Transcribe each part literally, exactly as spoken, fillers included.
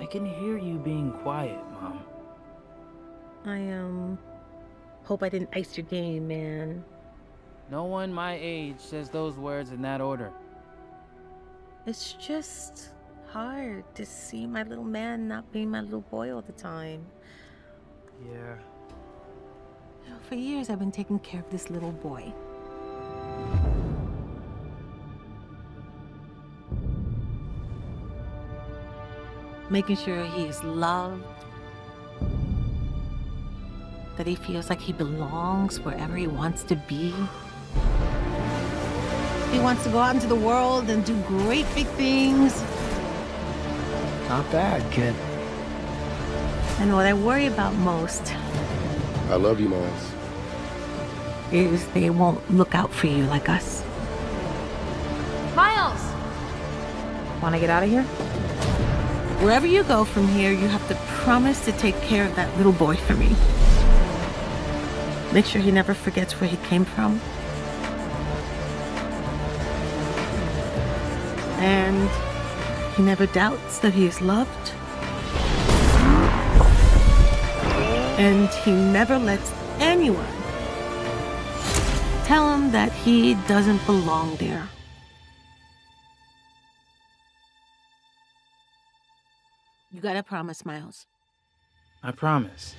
I can hear you being quiet, Mom. I, um... hope I didn't ice your game, man. No one my age says those words in that order. It's just hard to see my little man not being my little boy all the time. Yeah. You know, for years I've been taking care of this little boy. Making sure he is loved, that he feels like he belongs wherever he wants to be. He wants to go out into the world and do great big things. Not bad, kid. And what I worry about most... I love you, Miles. ...is they won't look out for you like us. Miles! Want to get out of here? Wherever you go from here, you have to promise to take care of that little boy for me. Make sure he never forgets where he came from. And he never doubts that he is loved. And he never lets anyone tell him that he doesn't belong there. You gotta promise, Miles. I promise.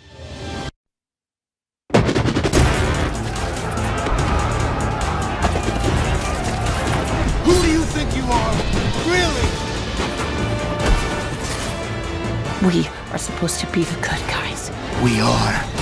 Who do you think you are? Really? We are supposed to be the good guys. We are.